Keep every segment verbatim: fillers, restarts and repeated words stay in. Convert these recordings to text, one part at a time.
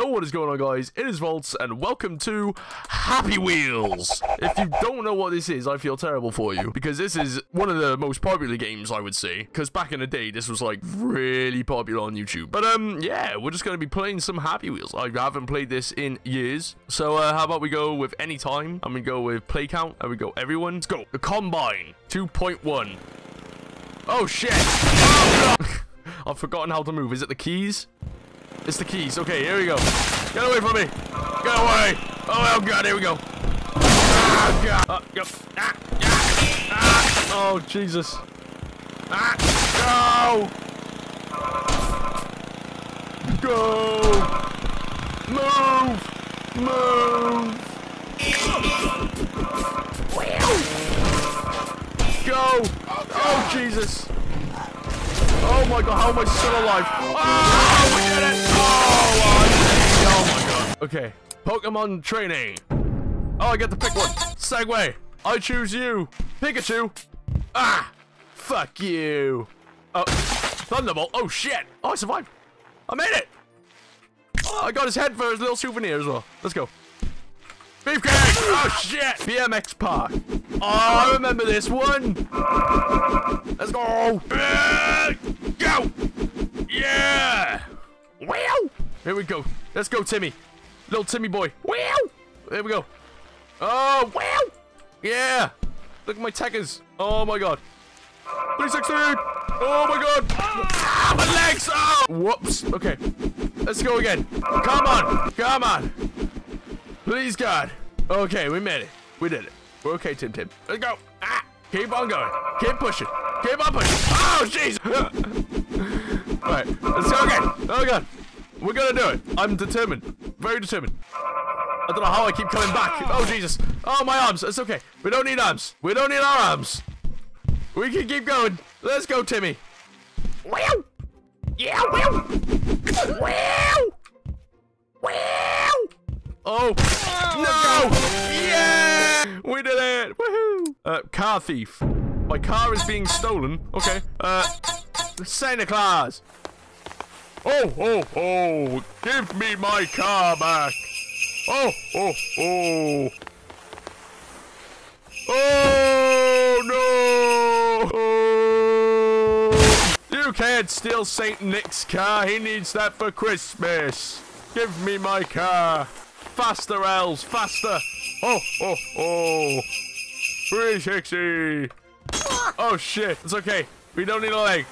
Yo, what is going on, guys? It is Voltz, and welcome to Happy Wheels! If you don't know what this is, I feel terrible for you, because this is one of the most popular games, I would say, because back in the day, this was, like, really popular on YouTube. But, um, yeah, we're just gonna be playing some Happy Wheels. I haven't played this in years, so, uh, how about we go with any time, and we go with play count, and we go everyone. Let's go. The Combine, two point one. Oh, shit! Oh, no. I've forgotten how to move. Is it the keys? It's the keys. Okay, here we go. Get away from me. Get away. Oh, oh God, here we go. Ah, God. Oh, go. Ah, ah, ah. Oh, Jesus. Ah, go. Go. Move. Move. Go. Oh, Jesus. Oh, my God. How am I still alive? Oh, we did it. Oh, oh, my God. Okay. Pokemon training. Oh, I get to pick one. Segway. I choose you. Pikachu. Ah. Fuck you. Oh. Thunderbolt. Oh, shit. Oh, I survived. I made it. Oh, I got his head for his little souvenir as well. Let's go. Beefcake. Oh, shit. B M X Park. Oh, I remember this one. Let's go. Go. Yeah. Wow. Here we go. Let's go, Timmy. Little Timmy boy. Wow. There we go. Oh, wow. Yeah. Look at my tackers. Oh, my God. three sixty. Oh, my God. Ah, my legs. Oh. Whoops. Okay. Let's go again. Come on. Come on. Please, God. Okay, we made it. We did it. We're okay, Tim Tim. Let's go. Ah. Keep on going. Keep pushing. Keep on pushing. Oh, jeez. All right, let's go again. Oh, God. We're going to do it. I'm determined. Very determined. I don't know how I keep coming back. Oh, Jesus. Oh, my arms. It's okay. We don't need arms. We don't need our arms. We can keep going. Let's go, Timmy. Wow. Yeah, wow. Wow. Wow. Oh. No. Yeah. We did it. Woohoo. Uh, car thief. My car is being stolen. Okay. Uh... Santa Claus. Oh, oh, oh. Give me my car back. Oh, oh, oh. Oh, no. Oh. You can't steal Saint Nick's car. He needs that for Christmas. Give me my car. Faster, elves. Faster. Oh, oh, oh. three sixty. Oh, shit. It's okay. We don't need a leg.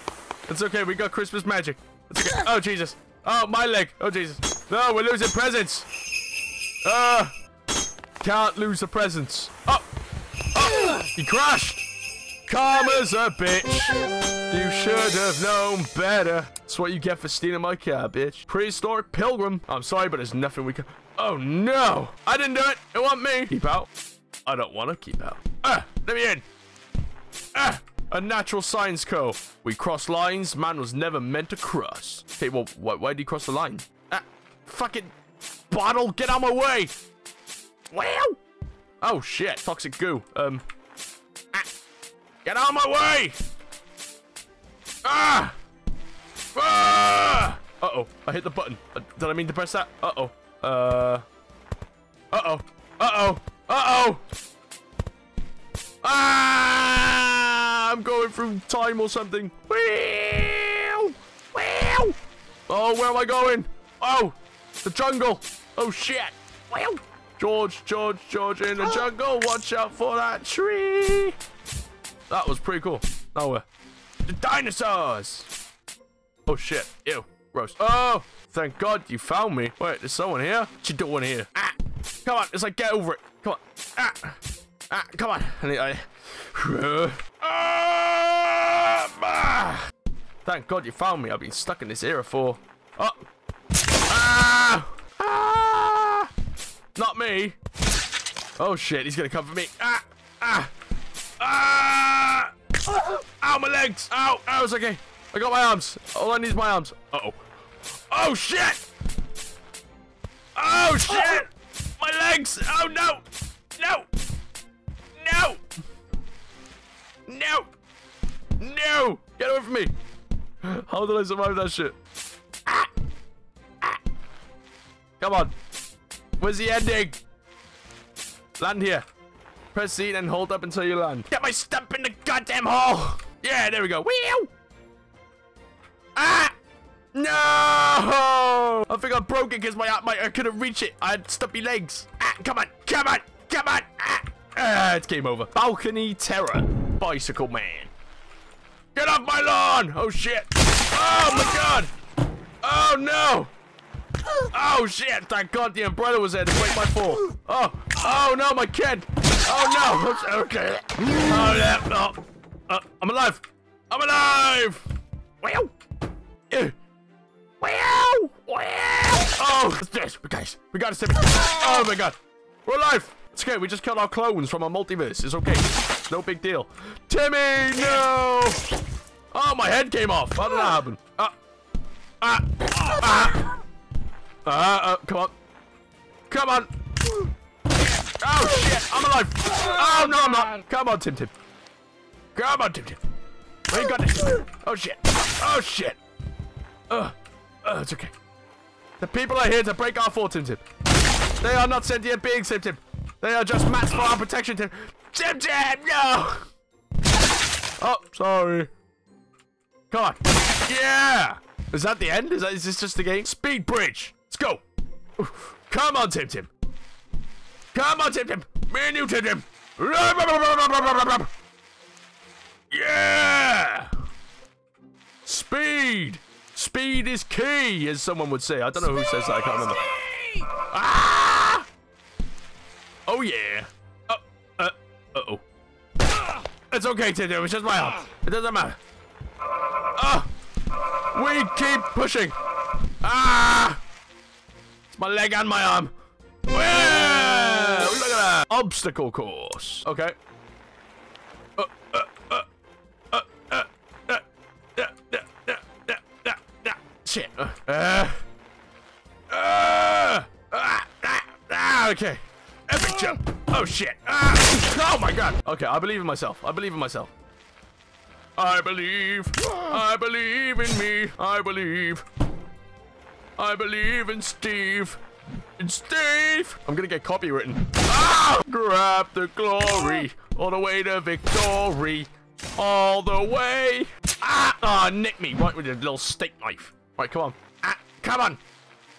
It's okay, we got Christmas magic. It's okay. Oh, Jesus. Oh, my leg. Oh, Jesus. No, we're losing presents. Uh, can't lose the presents. Oh. Oh, he crashed. Karma's a bitch. You should have known better. That's what you get for stealing my car, bitch. Prehistoric pilgrim. I'm sorry, but there's nothing we can... Oh, no. I didn't do it. It wasn't me. Keep out. I don't want to keep out. Ah, let me in. Ah. A natural science co. We cross lines man was never meant to cross. Okay, well, wh why did he cross the line? Ah, fucking bottle, get out of my way! Wow! Oh shit, toxic goo. Um, ah, get out of my way! Ah! Ah! Uh oh, I hit the button. Uh, did I mean to press that? Uh oh. Uh. Uh oh. Uh oh. Uh oh. Ah! I'm going through time or something. Wheel! Wheel! Oh, where am I going? Oh, the jungle. Oh, shit. Wheel! George, George, George in the oh. jungle. Watch out for that tree. That was pretty cool. Now we're... The dinosaurs. Oh, shit. Ew. Gross. Oh, thank God you found me. Wait, there's someone here? What you doing here? Ah! Come on. It's like, get over it. Come on. Ah! Ah, come on. I need... I... Uh, ah, thank God you found me. I've been stuck in this era for... Oh. Ah, ah, not me. Oh, shit. He's going to come for me. Ah! Ah! Ah! Ow, my legs! Ow! Ow, it's okay. I got my arms. All I need is my arms. Uh-oh. Oh, shit! Oh, shit! My legs! Oh, no! No! No! No! No! Get away from me! How did I survive that shit? Ah. Ah. Come on. Where's the ending? Land here. Press Z and hold up until you land. Get my stump in the goddamn hole. Yeah, there we go. Wheel. Ah! No! I think I broke it because my, my I couldn't reach it. I had stumpy legs. Ah! Come on! Come on! Come on! Ah! Ah, it's game over. Balcony terror. Bicycle man. Get off my lawn! Oh shit! Oh my god! Oh no! Oh shit! Thank God the umbrella was there to break my fall. Oh! Oh no, my kid! Oh no! Okay. Oh yeah! Oh. Uh, I'm alive! I'm alive! Wow! Wow! Wow! Oh! What's this, guys? We gotta save it! Oh my god! We're alive! It's okay, we just killed our clones from our multiverse. It's okay. No big deal. Timmy, no! Oh, my head came off. How did that happen? Ah! Ah! Ah! Ah! Come on! Come on! Oh shit! I'm alive! Oh no, I'm not! Come on, Tim Tim! Come on, Tim Tim! We got this! Oh shit! Oh shit! Uh, uh, it's okay. The people are here to break our fall, Tim Tim. They are not sentient beings, Tim Tim. They are just mats for our protection, Tim. Tim Tim, no! Oh, sorry. Come on. Yeah! Is that the end? Is that, is this just the game? Speed bridge. Let's go. Come on, Tim Tim. Come on, Tim Tim. Me and you, Tim Tim. Yeah! Speed. Speed is key, as someone would say. I don't know who says that. I can't remember. Ah! Oh yeah. Oh, uh, uh oh. It's okay, Tim Tim. It's just my arm. It doesn't matter. Ah! We keep pushing. Ah! It's my leg and my arm. Yeah! Look at that. Obstacle course. Okay. Uh, uh, uh, uh, uh, uh, uh, uh, uh, uh, uh, uh. Shit. Uh, uh, uh, uh, uh, okay. Epic jump. Oh shit. Uh, oh my god. Okay, I believe in myself. I believe in myself. I believe, I believe in me, I believe, I believe in Steve, in Steve. I'm gonna get copywritten. Ah! Grab the glory, all the way to victory, all the way. Ah! Ah, nick me right with a little steak knife. Right, come on. Ah, come on.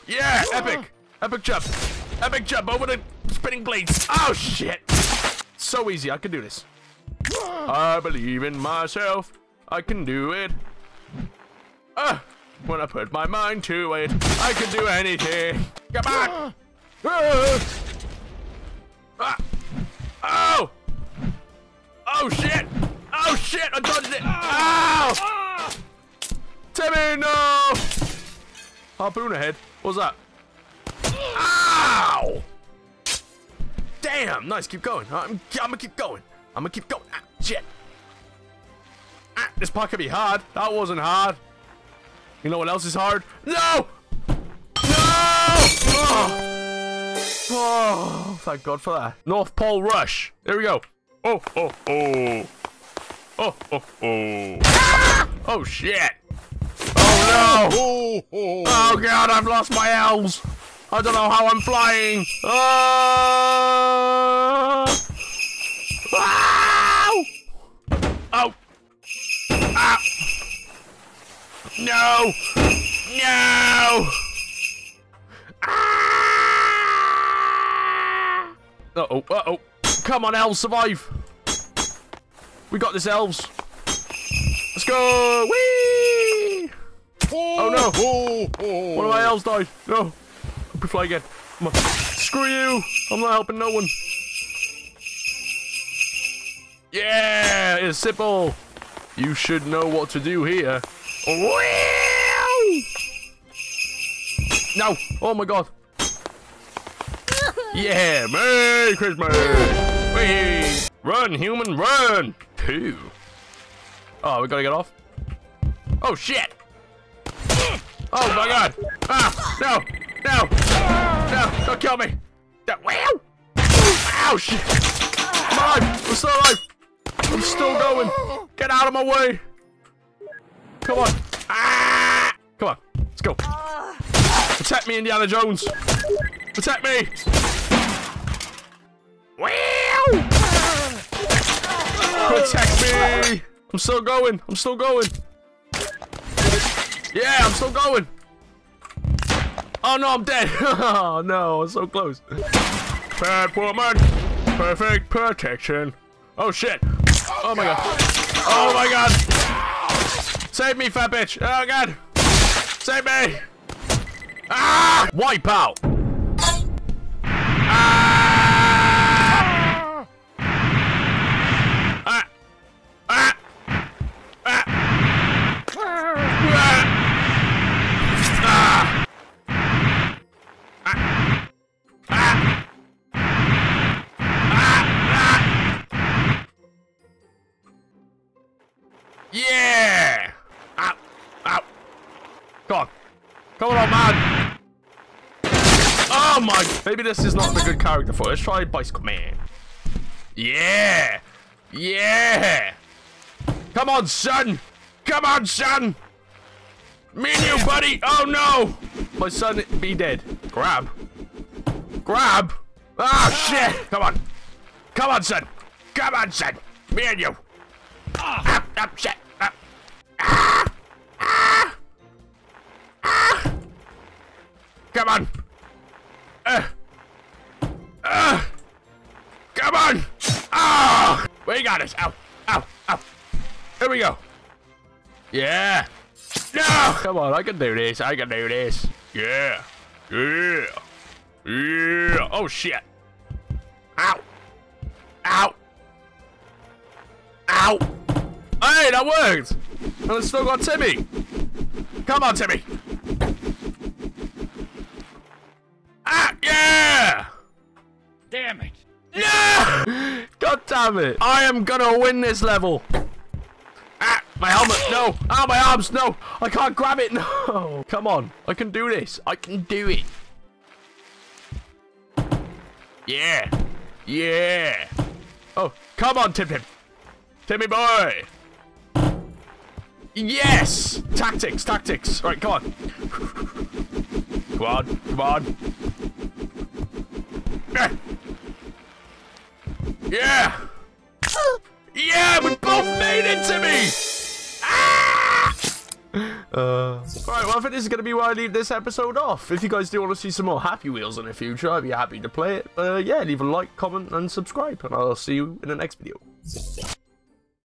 Yeah, epic, epic jump, epic jump over the spinning blades. Oh shit. So easy, I can do this. I believe in myself. I can do it. Uh, when I put my mind to it, I can do anything. Come on. Uh. Uh. Oh. Oh, shit. Oh, shit. I dodged it. Ow. Timmy, no. Harpoon ahead. What's that? Ow. Damn. Nice. Keep going. I'm, I'm going to keep going. I'm gonna keep going. Ah, shit. Ah, this part could be hard. That wasn't hard. You know what else is hard? No! No! Oh, oh thank God for that. North Pole Rush. Here we go. Oh, oh, oh. Oh, oh, oh. Ah! Oh, shit. Oh, no. Oh, oh. Oh, God, I've lost my elves. I don't know how I'm flying. Oh! Ow! Oh! Ow! No! No! Ah! Uh-oh, uh-oh. Come on, elves, survive! We got this, elves. Let's go! Whee! Oh, no! One of my elves died. No! We fly again. Come on. Screw you! I'm not helping no one. Yeah, it's simple. You should know what to do here. No. Oh, my God. Yeah, Merry Christmas. Run, human, run. Poo. Oh, we got to get off. Oh, shit. Oh, my God. Ah, no, no, no, don't kill me. Ow, shit. I'm alive. I'm still alive. I'm still going. Get out of my way. Come on. Ah! Come on. Let's go. Protect me, Indiana Jones. Protect me! Protect me! I'm still going. I'm still going. Yeah, I'm still going. Oh no, I'm dead. Oh no, I'm so close. Bad woman. Perfect protection. Oh shit. Oh my god. Oh my god. Save me, fat bitch. Oh god. Save me. Ah! Wipe out. Ah! Ah! Ah! Ah! Ah! Ah! Ah! Ah! Yeah! Ow! Ow! Come on! Come on, man! Oh my! Maybe this is not the good character for it. Let's try Bicycle Man. Yeah! Yeah! Come on, son! Come on, son! Me and you, buddy! Oh no! My son be dead. Grab. Grab! Ah, shit! Come on! Come on, son! Come on, son! Me and you! Up, up, shit! Up! Ah! Ah! Ah! Come on! Uh, uh, come on! Oh, we got us. Ow! Ow! Ow! Here we go. Yeah. No! Come on! I can do this. I can do this. Yeah. Yeah. Yeah. Oh shit! Ow! Ow! Ow! Hey, that worked. And I still got Timmy. Come on, Timmy. Damn it! No! God damn it! I am gonna win this level. Ah, my helmet! No! Ah, my arms! No! I can't grab it! No! Come on! I can do this! I can do it! Yeah! Yeah! Oh, come on, Tim Tim! Timmy boy! Yes! Tactics! Tactics! All right, come on! Come on! Come on! Yeah! Yeah! Yeah! We both made it to me! Ah! Uh, Alright, well I think this is going to be where I leave this episode off. If you guys do want to see some more Happy Wheels in the future, I'd be happy to play it. But uh, yeah, leave a like, comment, and subscribe. And I'll see you in the next video.